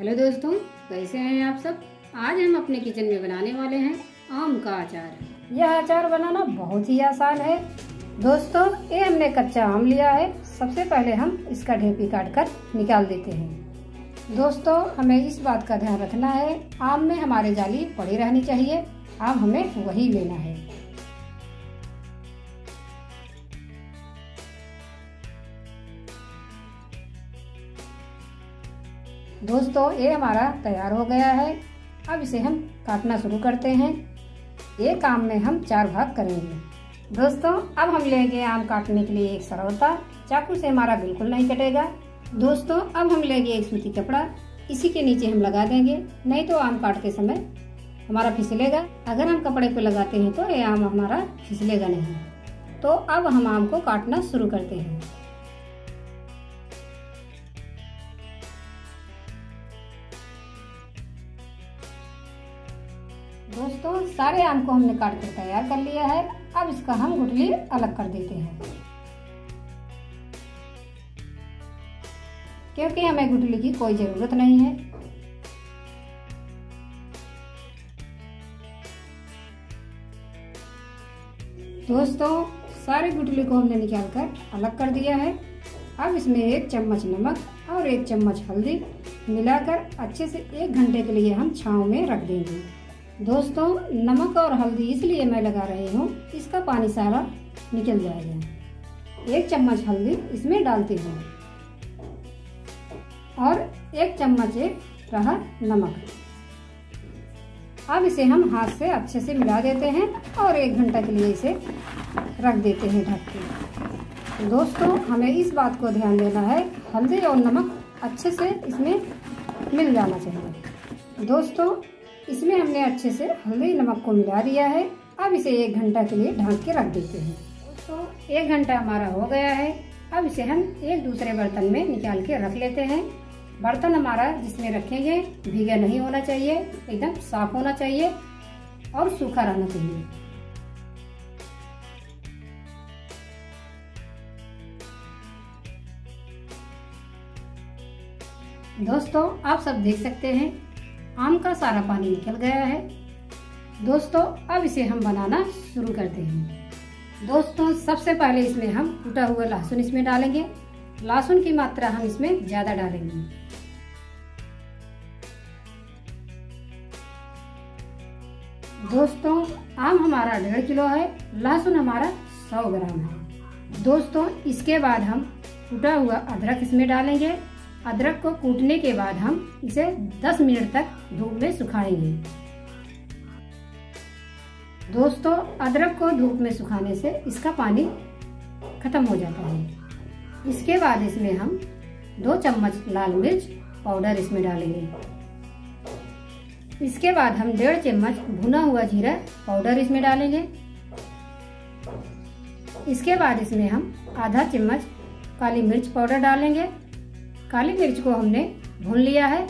Hello दोस्तों, कैसे हैं आप सब। आज हम अपने किचन में बनाने वाले हैं आम का अचार। यह अचार बनाना बहुत ही आसान है दोस्तों। ये हमने कच्चा आम लिया है। सबसे पहले हम इसका ढेपी काट कर निकाल देते हैं। दोस्तों, हमें इस बात का ध्यान रखना है, आम में हमारे जाली पड़ी रहनी चाहिए। आम हमें वही लेना है। दोस्तों, ये हमारा तैयार हो गया है। अब इसे हम काटना शुरू करते हैं। ये काम में हम 4 भाग करेंगे। दोस्तों, अब हम लेंगे आम काटने के लिए एक सरौता। चाकू से हमारा बिल्कुल नहीं कटेगा। दोस्तों, अब हम लेंगे एक सूती कपड़ा, इसी के नीचे हम लगा देंगे, नहीं तो आम काटते समय हमारा फिसलेगा। अगर हम कपड़े पे लगाते हैं तो ये आम हमारा फिसलेगा नहीं। तो अब हम आम को काटना शुरू करते हैं। दोस्तों, सारे आम को हमने काट कर तैयार कर लिया है। अब इसका हम गुठली अलग कर देते हैं, क्योंकि हमें गुठली की कोई जरूरत नहीं है। दोस्तों, सारे गुठली को हमने निकाल कर अलग कर दिया है। अब इसमें 1 चम्मच नमक और 1 चम्मच हल्दी मिलाकर अच्छे से 1 घंटे के लिए हम छांव में रख देंगे। दोस्तों, नमक और हल्दी इसलिए मैं लगा रही हूँ, इसका पानी सारा निकल जाएगा। 1 चम्मच हल्दी इसमें डालती हूँ और 1 चम्मच रहा नमक। अब इसे हम हाथ से अच्छे से मिला देते हैं और 1 घंटा के लिए इसे रख देते हैं ढक के। दोस्तों, हमें इस बात को ध्यान देना है, हल्दी और नमक अच्छे से इसमें मिल जाना चाहिए। दोस्तों, इसमें हमने अच्छे से हल्दी नमक को मिला दिया है। अब इसे 1 घंटा के लिए ढक के रख देते हैं। दोस्तों, 1 घंटा हमारा हो गया है। अब इसे हम एक दूसरे बर्तन में निकाल के रख लेते हैं। बर्तन हमारा जिसमें रखेंगे भीगा नहीं होना चाहिए, एकदम साफ होना चाहिए और सूखा रहना चाहिए। दोस्तों, आप सब देख सकते हैं आम का सारा पानी निकल गया है। दोस्तों, अब इसे हम बनाना शुरू करते हैं। दोस्तों, सबसे पहले इसमें हम कूटा हुआ लहसुन इसमें डालेंगे। लहसुन की मात्रा हम इसमें ज्यादा डालेंगे। दोस्तों, आम हमारा 1.5 किलो है, लहसुन हमारा 100 ग्राम है। दोस्तों, इसके बाद हम कूटा हुआ अदरक इसमें डालेंगे। अदरक को कूटने के बाद हम इसे 10 मिनट तक धूप में सुखाएंगे। दोस्तों, अदरक को धूप में सुखाने से इसका पानी खत्म हो जाता है। इसके बाद इसमें हम 2 चम्मच लाल मिर्च पाउडर इसमें डालेंगे। इसके बाद हम 1.5 चम्मच भुना हुआ जीरा पाउडर इसमें डालेंगे। इसके बाद इसमें हम आधा चम्मच काली मिर्च पाउडर डालेंगे। काली मिर्च को हमने भून लिया है,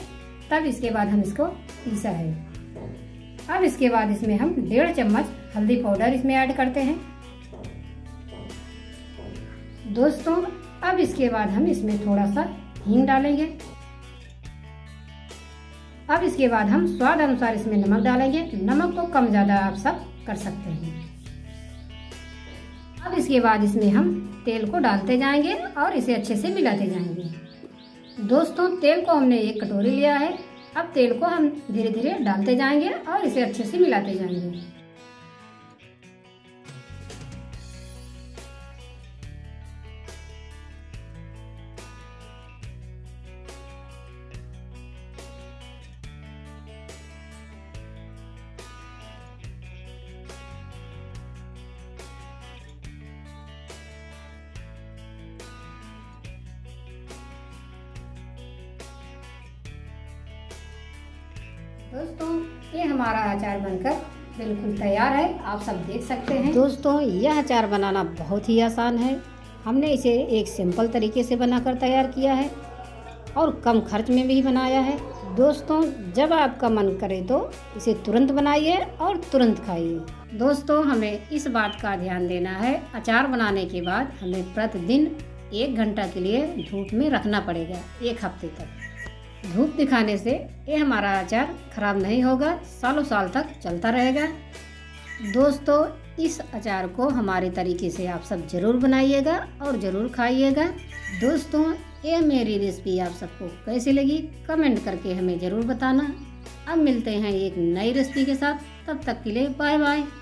तब इसके बाद हम इसको पीसा है। अब इसके बाद इसमें हम 1.5 चम्मच हल्दी पाउडर इसमें ऐड करते हैं। दोस्तों, अब इसके बाद हम इसमें थोड़ा सा हींग डालेंगे। अब इसके बाद हम स्वाद अनुसार इसमें नमक डालेंगे। नमक को कम ज्यादा आप सब कर सकते हैं। अब इसके बाद इसमें हम तेल को डालते जाएंगे और इसे अच्छे से मिलाते जाएंगे। दोस्तों, तेल को हमने 1 कटोरी लिया है। अब तेल को हम धीरे धीरे डालते जाएंगे और इसे अच्छे से मिलाते जाएंगे। दोस्तों, ये हमारा अचार बनकर बिल्कुल तैयार है, आप सब देख सकते हैं। दोस्तों, यह अचार बनाना बहुत ही आसान है। हमने इसे एक सिंपल तरीके से बनाकर तैयार किया है और कम खर्च में भी बनाया है। दोस्तों, जब आपका मन करे तो इसे तुरंत बनाइए और तुरंत खाइए। दोस्तों, हमें इस बात का ध्यान देना है, अचार बनाने के बाद हमें प्रतिदिन 1 घंटा के लिए धूप में रखना पड़ेगा, 1 हफ्ते तक। धूप दिखाने से ये हमारा अचार खराब नहीं होगा, सालों साल तक चलता रहेगा। दोस्तों, इस अचार को हमारे तरीके से आप सब ज़रूर बनाइएगा और ज़रूर खाइएगा। दोस्तों, ये मेरी रेसिपी आप सबको कैसी लगी कमेंट करके हमें ज़रूर बताना। अब मिलते हैं एक नई रेसिपी के साथ, तब तक के लिए बाय बाय।